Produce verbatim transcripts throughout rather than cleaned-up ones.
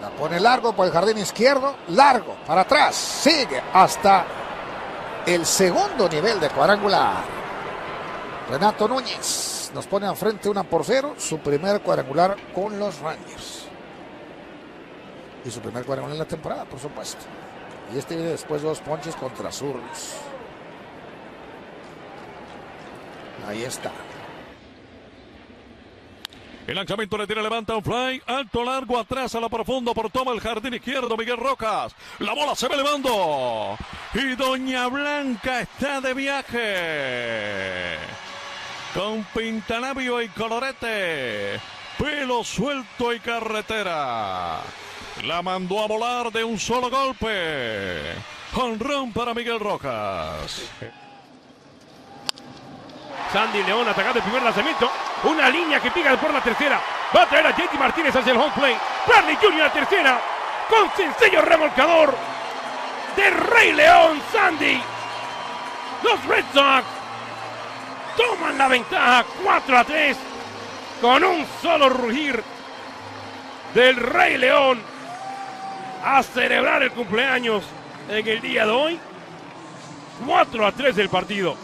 La pone largo por el jardín izquierdo, largo, para atrás, sigue hasta el segundo nivel de cuadrangular. Renato Núñez nos pone enfrente una por cero, su primer cuadrangular con los Rangers. Y su primer cuadrangular en la temporada, por supuesto. Y este viene después de dos ponches contra zurdos. Ahí está. El lanzamiento le tira, levanta un fly, alto, largo, atrás, a lo profundo, por toma el jardín izquierdo, Miguel Rojas. La bola se va elevando. Y Doña Blanca está de viaje. Con pintalabio y colorete. Pelo suelto y carretera. La mandó a volar de un solo golpe. Jonrón para Miguel Rojas. Sandy León atacando el primer lanzamiento. Una línea que pica por la tercera. Va a traer a J T Martínez hacia el home plate. Bradley junior a tercera. Con sencillo remolcador de Rey León, Sandy. Los Red Sox toman la ventaja cuatro a tres. Con un solo rugir del Rey León. A celebrar el cumpleaños en el día de hoy. cuatro a tres el partido.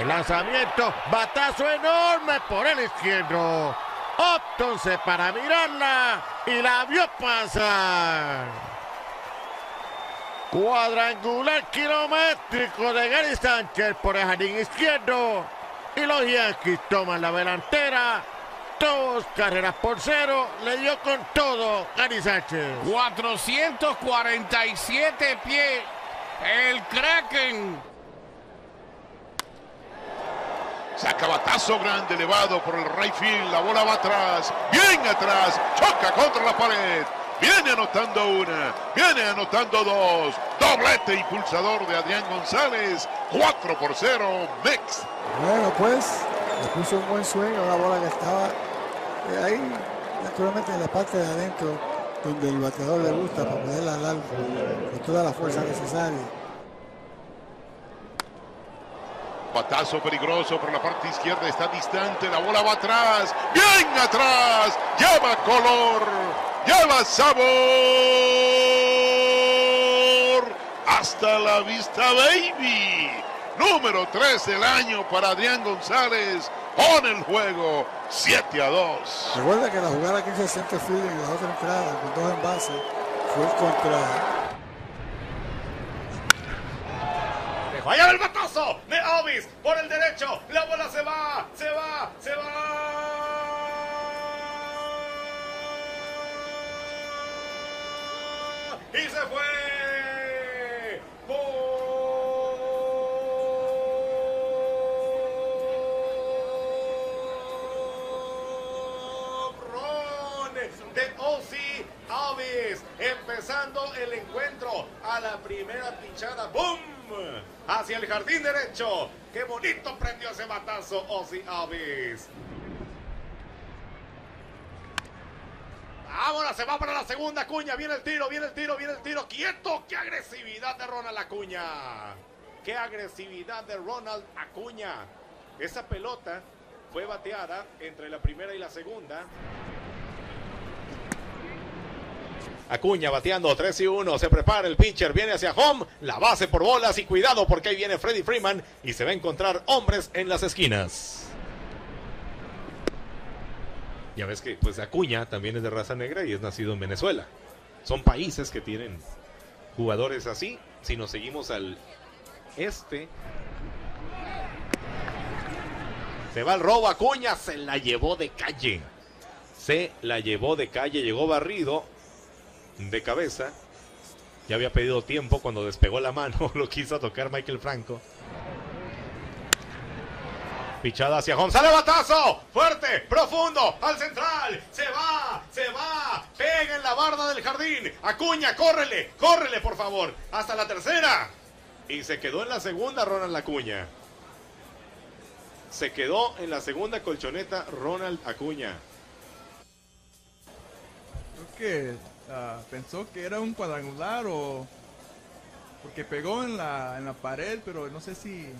El lanzamiento, batazo enorme por el izquierdo. Optó para mirarla y la vio pasar. Cuadrangular kilométrico de Gary Sánchez por el jardín izquierdo. Y los Yankees toman la delantera. Dos carreras por cero. Le dio con todo Gary Sánchez. cuatrocientos cuarenta y siete pies. El Kraken. Saca batazo grande, elevado por el right field. La bola va atrás, bien atrás. Choca contra la pared. Viene anotando una, viene anotando dos. Doblete impulsador de Adrián González. cuatro por cero, Mex. Bueno, pues, le puso un buen swing a una bola que estaba eh, ahí, naturalmente en la parte de adentro, donde el bateador le gusta, para poderla dar con toda la fuerza necesaria. Batazo peligroso por la parte izquierda, está distante, la bola va atrás, bien atrás, lleva color, lleva sabor, hasta la vista baby, número tres del año para Adrián González, pone el juego, siete a dos. Recuerda que la jugada que hizo el center field en la otra entrada, con dos envases, fue contra... ¡Vaya el batazo de Albies por el derecho! ¡La bola se va! ¡Se va! ¡Se va! ¡Y se fue! ¡Borrón de Ozzie Albies! Empezando el encuentro a la primera pinchada. ¡Bum! Hacia el jardín derecho. ¡Qué bonito prendió ese batazo Ozzie Albies! Ahora se va para la segunda, Acuña. Viene el tiro, viene el tiro, viene el tiro. ¡Quieto! ¡Qué agresividad de Ronald Acuña! ¡Qué agresividad de Ronald Acuña! Esa pelota fue bateada entre la primera y la segunda. Acuña bateando tres y uno, se prepara el pitcher, viene hacia home, la base por bolas y cuidado porque ahí viene Freddie Freeman y se va a encontrar hombres en las esquinas. Ya ves que pues Acuña también es de raza negra y es nacido en Venezuela. Son países que tienen jugadores así. Si nos seguimos al este, se va el robo, Acuña se la llevó de calle, se la llevó de calle, llegó barrido de cabeza, ya había pedido tiempo cuando despegó la mano, lo quiso tocar Michael Franco. Pichada hacia home, sale batazo, fuerte, profundo, al central, se va, se va, pega en la barda del jardín, Acuña, córrele, córrele por favor, hasta la tercera, y se quedó en la segunda Ronald Acuña, se quedó en la segunda colchoneta Ronald Acuña. ¿Qué? Uh, pensó que era un cuadrangular o porque pegó en la, en la pared, pero no sé si es...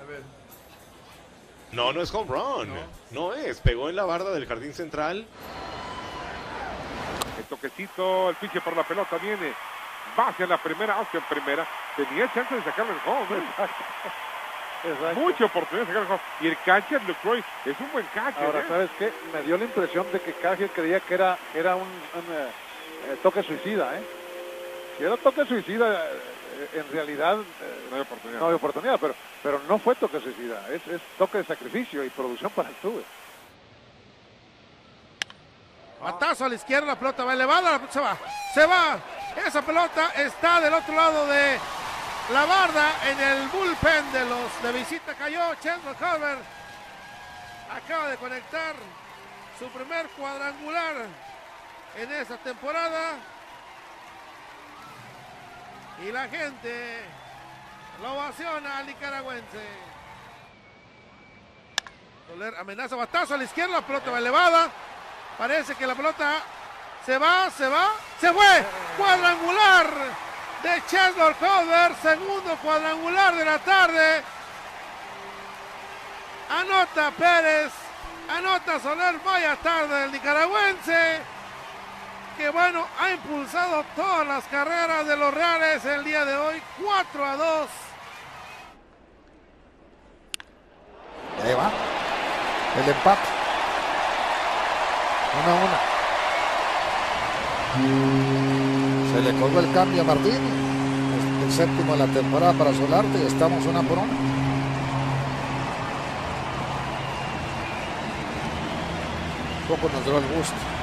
a ver, No, no es home run. No. no es. Pegó en la barda del jardín central. El toquecito, el piche por la pelota viene. Va hacia la primera, hacia primera. Tenía chance de sacarle el home. Exacto. Mucha oportunidad de sacar el home. Y el catcher, Lucroy, es un buen catcher. Ahora, ¿eh? ¿sabes qué? Me dio la impresión de que Cajer creía que era, era un, un eh, toque suicida, ¿eh? Si era toque suicida, en realidad eh, no hay oportunidad. No hay oportunidad, pero, pero no fue toque suicida. Es, es toque de sacrificio y producción para el club. Batazo a la izquierda, la pelota va elevada, se va, se va. Esa pelota está del otro lado de la barda, en el bullpen de los de visita cayó. Cheslor Cuthbert acaba de conectar su primer cuadrangular en esta temporada. Y la gente lo ovaciona al nicaragüense. Soler amenaza, batazo a la izquierda, la pelota va elevada. Parece que la pelota se va, se va, se fue. Cuadrangular de Cheslor Cuthbert, segundo cuadrangular de la tarde. Anota Pérez, anota Soler, vaya tarde del nicaragüense. Que bueno, ha impulsado todas las carreras de los Reales el día de hoy, cuatro a dos. Ahí va, el empate. Una a una. Se le colgó el cambio a Martín. El séptimo de la temporada para Solarte. Estamos una por una. Poco nos dio el gusto.